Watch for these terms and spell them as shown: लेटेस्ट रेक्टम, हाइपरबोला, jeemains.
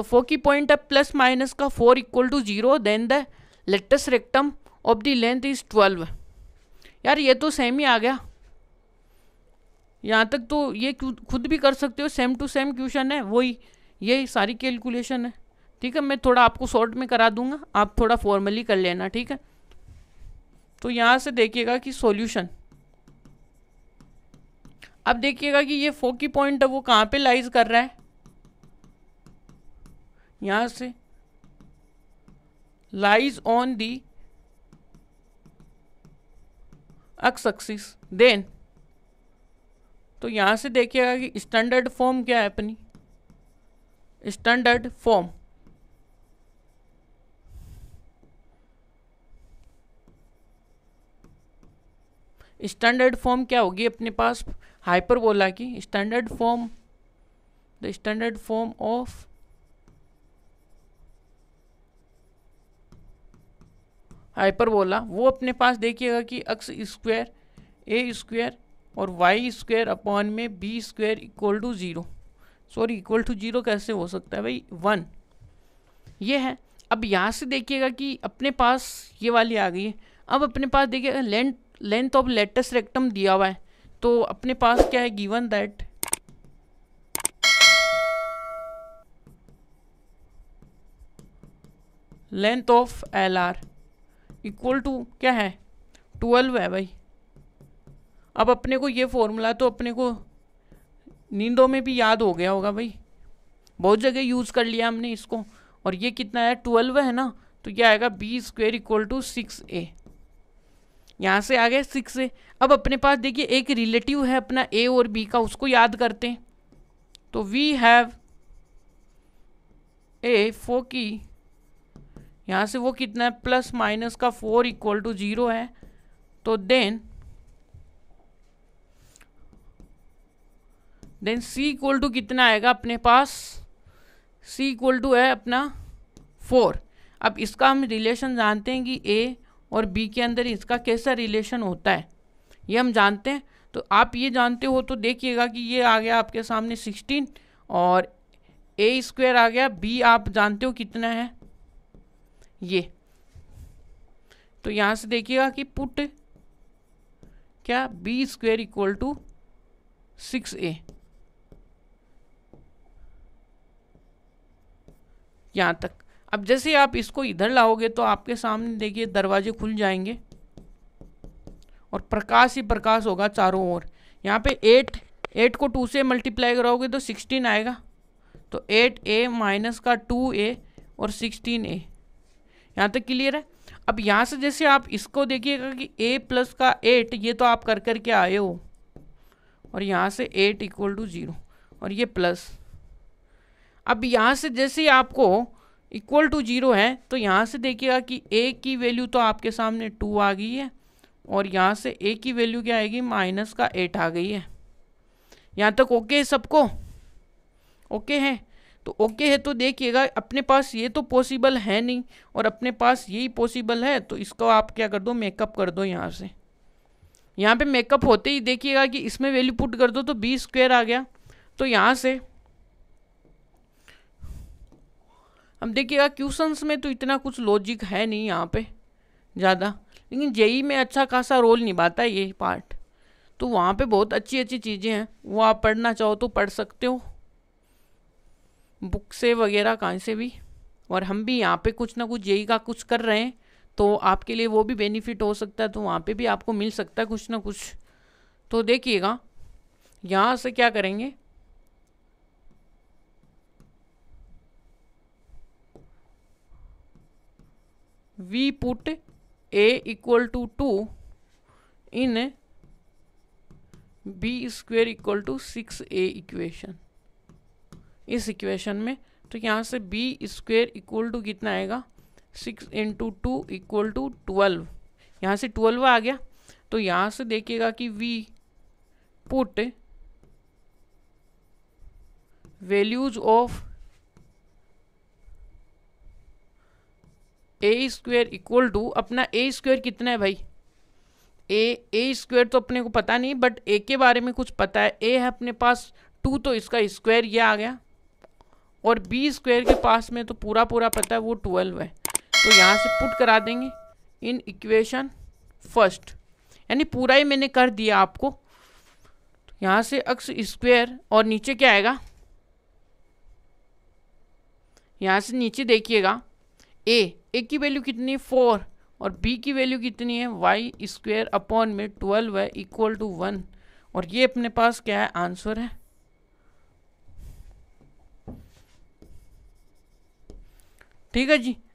तो foci point है plus minus का 4 equal to 0, then the लेटेस्ट रेक्टम of the length is 12। यार ये तो सेम ही आ गया, यहाँ तक तो ये खुद भी कर सकते हो, सेम टू सेम क्वेश्चन है, वही ये सारी कैलकुलेशन है। ठीक है, मैं थोड़ा आपको शॉर्ट में करा दूंगा, आप थोड़ा फॉर्मली कर लेना। ठीक है, तो यहाँ से देखिएगा कि सॉल्यूशन, अब देखिएगा कि ये फोकी पॉइंट है वो कहाँ पे लाइज कर रहा है, यहाँ से lies on the x axis. Then तो यहाँ से देखिएगा कि स्टैंडर्ड फॉर्म क्या है अपनी, स्टैंडर्ड फॉर्म क्या होगी अपने पास हाइपरबोला की, standard form, the standard form of हाइपरबोला, वो अपने पास देखिएगा कि एक्स स्क्वायर ए स्क्वायर और वाई स्क्वायर अपॉन में B square equal to 0, sorry equal to 0 कैसे हो सकता है भाई, 1, ये है। अब यहाँ से देखिएगा कि अपने पास ये वाली आ गई है। अब अपने पास देखिएगा लेंथ ऑफ लेटेस्ट रेक्टम दिया हुआ है, तो अपने पास क्या है, given that length of L R equal to क्या है, 12 है भाई। अब अपने को ये फॉर्मूला तो अपने को नींदों में भी याद हो गया होगा भाई, बहुत जगह यूज़ कर लिया हमने इसको। और ये कितना है, 12 है ना, तो ये आएगा b square equal to 6a, यहाँ से आ गया 6a। अब अपने पास देखिए एक रिलेटिव है अपना a और b का, उसको याद करते हैं। तो वी हैव a फोकी, यहाँ से वो कितना है प्लस माइनस का 4 इक्वल टू 0 है, तो देन c इक्वल टू कितना आएगा अपने पास, c इक्वल टू है अपना 4। अब इसका हम रिलेशन जानते हैं कि a और b के अंदर इसका कैसा रिलेशन होता है, ये हम जानते हैं। तो आप ये जानते हो तो देखिएगा कि ये आ गया आपके सामने 16 और a स्क्वायर आ गया, b आप जानते हो कितना है ये। तो यहाँ से देखिएगा कि पुट क्या, b square equal to 6a, यहाँ तक। अब जैसे आप इसको इधर लाओगे तो आपके सामने देखिए दरवाजे खुल जाएंगे और प्रकाश ही प्रकाश होगा चारों ओर। यहाँ पे 8 को 2 से मल्टीप्लाई कराओगे तो 16 आएगा, तो 8a माइनस का 2a और 16a, यहाँ तक क्लियर है। अब यहाँ से जैसे आप इसको देखिएगा कि a प्लस का 8, ये तो आप कर कर के आए हो, और यहाँ से 8 इक्वल टू 0 और ये प्लस। अब यहाँ से जैसे आपको इक्वल टू 0 है तो यहाँ से देखिएगा कि a की वैल्यू तो आपके सामने 2 आ गई है, और यहाँ से a की वैल्यू क्या आएगी, माइनस का 8 आ गई है। यहाँ तक ओके है, सबको ओके है। तो ओके है तो देखिएगा अपने पास ये तो पॉसिबल है नहीं, और अपने पास यही पॉसिबल है, तो इसको आप क्या कर दो, मेकअप कर दो। यहाँ से यहाँ पे मेकअप होते ही देखिएगा कि इसमें वैल्यू पुट कर दो तो बी स्क्वायर आ गया। तो यहाँ से अब देखिएगा क्वेश्चंस में तो इतना कुछ लॉजिक है नहीं यहाँ पे ज़्यादा, लेकिन जेई में अच्छा खासा रोल निभाता है ये पार्ट, तो वहाँ पे बहुत अच्छी अच्छी चीज़ें हैं, वो आप पढ़ना चाहो तो पढ़ सकते हो बुक से वगैरह कहीं से भी। और हम भी यहाँ पे कुछ ना कुछ जेई का कुछ कर रहे हैं, तो आपके लिए वो भी बेनिफिट हो सकता है, तो वहाँ पे भी आपको मिल सकता है कुछ ना कुछ। तो देखिएगा यहाँ से क्या करेंगे, we put a equal to 2 in B square equal to 6a equation, इस इक्वेशन में। तो यहाँ से b स्क्वेयर इक्वल टू कितना आएगा, 6 × 2 इक्वल टू 12, यहाँ से 12 आ गया। तो यहाँ से देखिएगा कि v put values of A square equal to अपना, ए स्क्वेयर कितना है भाई, ए स्क्वेयर तो अपने को पता नहीं, बट ए के बारे में कुछ पता है। ए है अपने पास 2, तो इसका स्क्वायर ये आ गया, और बी स्क्वायर के पास में तो पूरा पूरा पता है वो 12 है, तो यहाँ से पुट करा देंगे इन इक्वेशन फर्स्ट। यानी पूरा ही मैंने कर दिया आपको। तो यहाँ से एक्स स्क्वायर और नीचे क्या आएगा, यहाँ से नीचे देखिएगा ए की वैल्यू कितनी है 4 और बी की वैल्यू कितनी है वाई स्क्वेयर अपॉन में 12 है इक्वल टू 1। और ये अपने पास क्या है आंसर है। ठीक है जी।